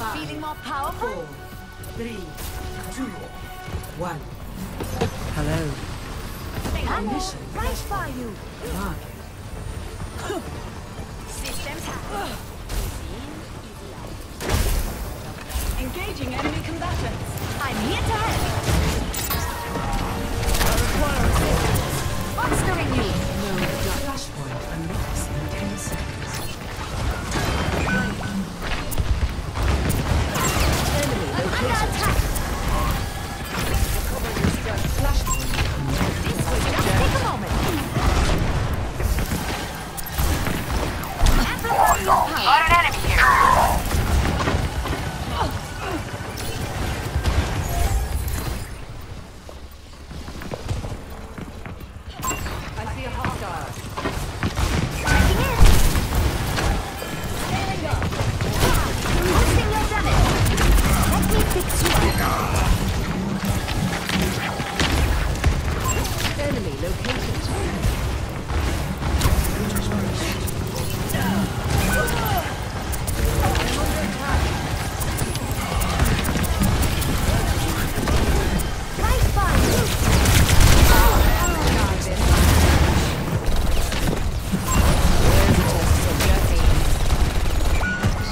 Five, feeling more powerful? 4, 3, 2, 1. Hello. Right by you. Systems hack. Engaging enemy combatants. I'm here to help. What's doing me? No, flashpoint unlocks in 10 seconds. Enemy under attack. Flashpoint. This will just take a moment. Got an enemy here. I see a hostile. Checking in. Standing up. Boosting your damage. Let me fix you. Enemy located.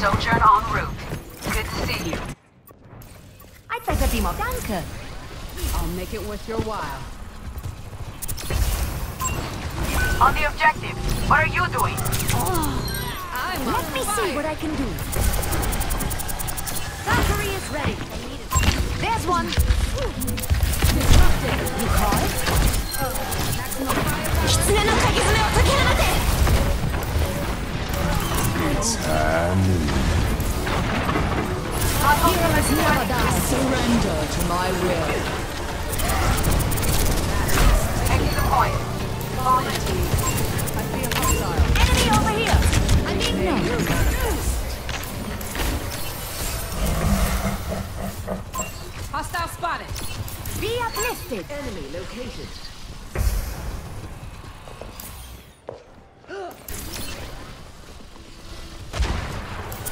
Sojourn en route. Good to see you. I'd like to be more danke. I'll make it worth your while. On the objective, what are you doing? Let me see what I can do. Valkyrie is ready. There's one. Disrupted. You call it? It's our hero has never died. Surrender to my will. Taking the point. Quality. I feel hostile. Enemy over here. No. Hostile spotted. Be uplifted. Enemy located.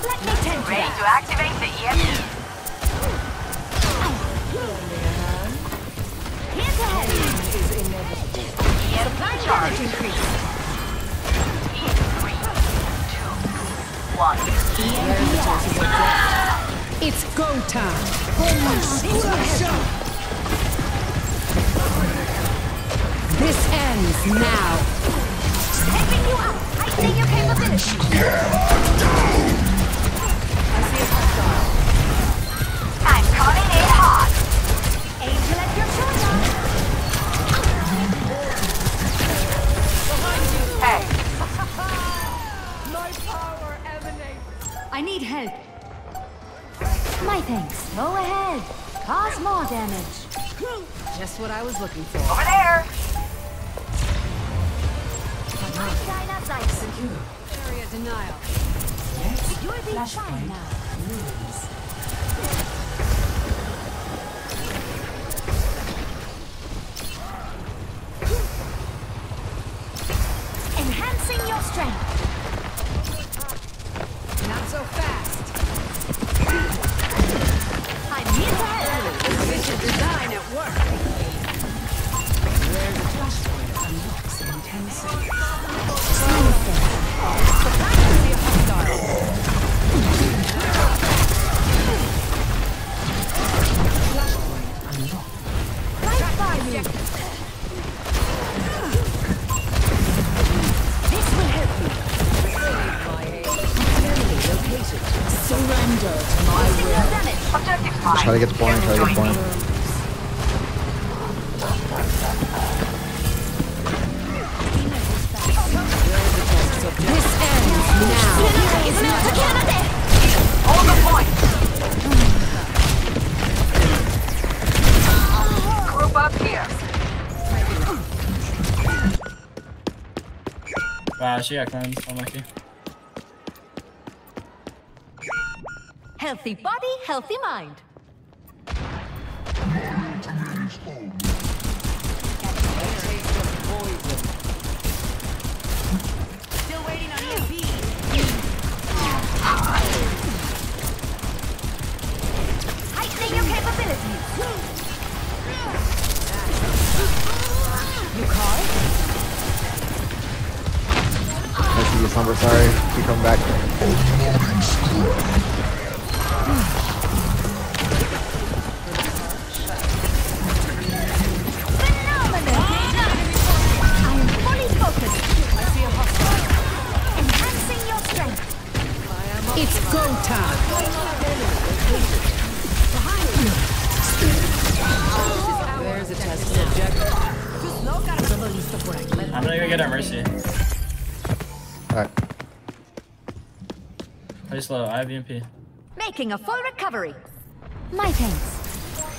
Let me tend to ready to activate the EMP. Here to help. Is inevitable. EMP charge increase. 1. It's go time. This ends now. Stepping you up. I see your capability. I see a hostile. I'm calling it hard. Angel at your shoulder. Behind you. Hey. I need help. My thanks. Go ahead. Cause more damage. Just what I was looking for. Over there! Area denial. Yes. You're the flashpoint now. Enhancing your strength. So fast. I'm here to help. Efficient design at work. Where the flashpoint unlocks in 10 seconds. That could be a hostile. Flashpoint unlocked. Right by me. This will help you. Surrender to my will. Objective fine. Try to get the point, This ends now. Hold the point. Group up here. Ah, she got cleansed. Unlucky. Healthy body, healthy mind. Still waiting on you. You call? Mercy gets number, sorry. She come back. Phenomenal! I am fully focused. I see a hostile. Enhancing your strength. It's go time. Behind you. Oh, there's a test subject. I'm gonna go get our Mercy. Alright. Play slow, I have EMP. Making a full recovery. My thanks.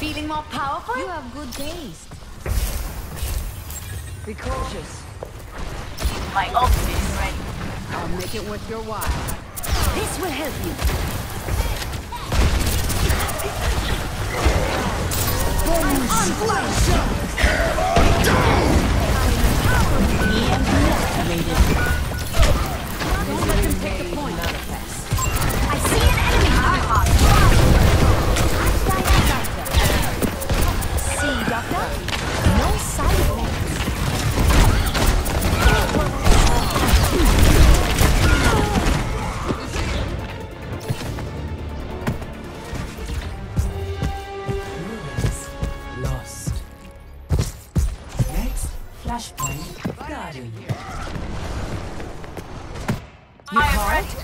Feeling more powerful? You have good taste. Be cautious. My ultimate is ready. I'll make it worth your while. This will help you.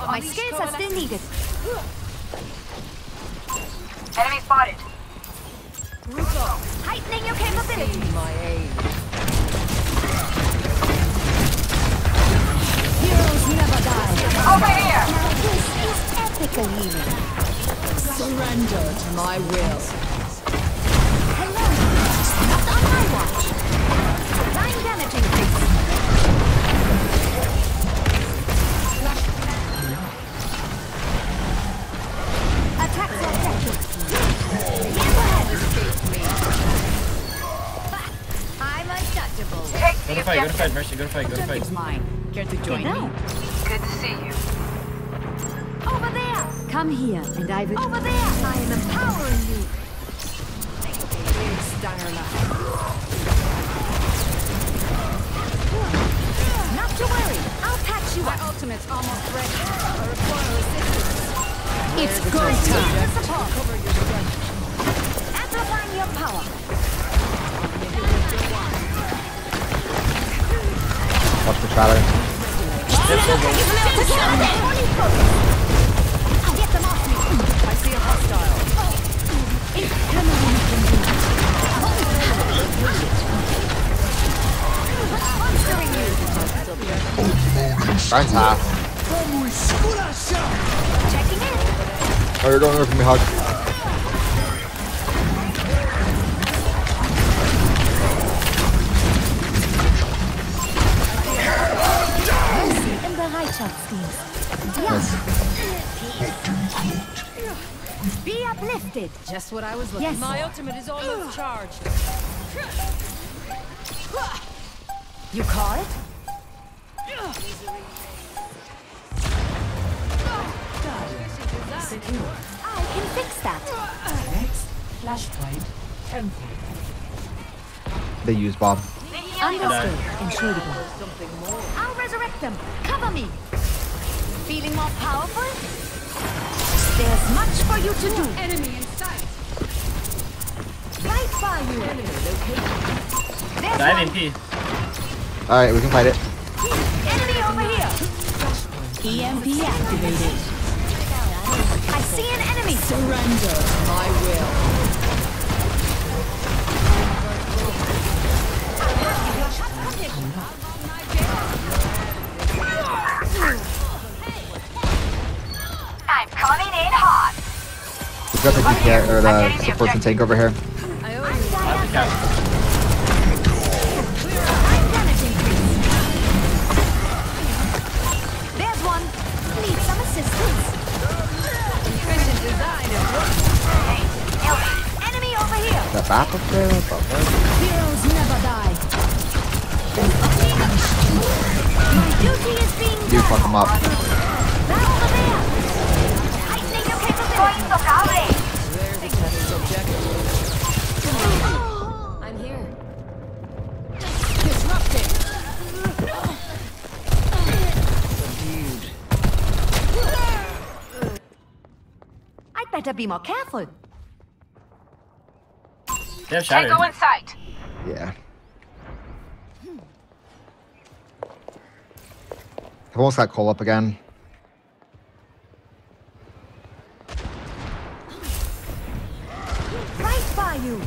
My skills are still needed. Enemy spotted. Heightening your capability. My aid. Heroes never die. Over here. Now this is ethical healing. Surrender to my will. Hello. Not on my watch. Nine damaging things. Go to fight, Mercy, go to fight. It's mine. Care to join me? Good to see you. Over there! Come here, and I will... Over there! I am empowering you! Not to worry, I'll patch you up. My ultimate's almost ready. I require assistance. It's go time! Cover your strength. Amplifying your power. Watch the shadow. I'll get them off me. I see a hostile. Brian's half. Oh, you're going over from me, Hug. Yes. Be uplifted. Just what I was looking for. Yes. My ultimate is almost charged. You call it? I can fix that. Next flashpoint temple. They use Bob. Understood. Intrudable. I'll resurrect them. Cover me. Feeling more powerful? There's much for you to do. Enemy in sight. Right by you. Enemy location. Dive in P. Alright, we can fight it. Enemy over here. EMP activated. I see an enemy. Surrender my will. Got the DK or the support and tank over here. There's one. Need some assistance. Efficient design of enemy over here. The back up there. Heroes never die. My duty is being done. You fuck them up. That's the bear. Going to better be more careful. They're shattered. Tango in sight. Yeah. I've almost got Cole up again. Right by you.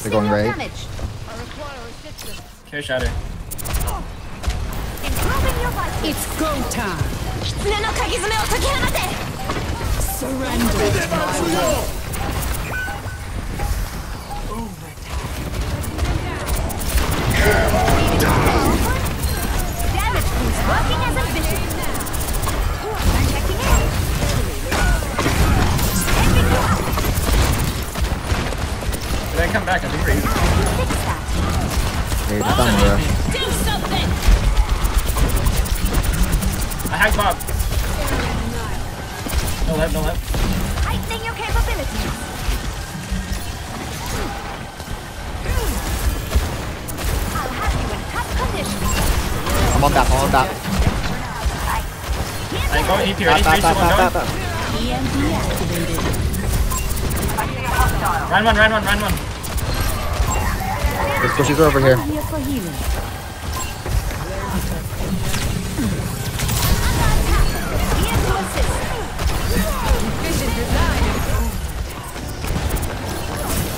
They're going right. Care shatter. It's go time. Surrender. He's working as a bishop now. I'm checking in. Taking you up. When I come back, I'll be free. Hey, do something! I hacked Bob. No left, no left. Heightening your capabilities. I'm on that, I'm on that. I'm going EP, ready? 3, 2, 1, go. EMP activated. Round 1. Let's push you over here.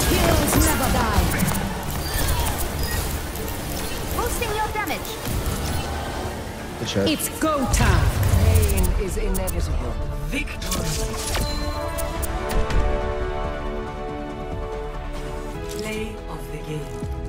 Kills never die. Boosting your damage. It's go time. Pain is inevitable. Victory. Play of the game.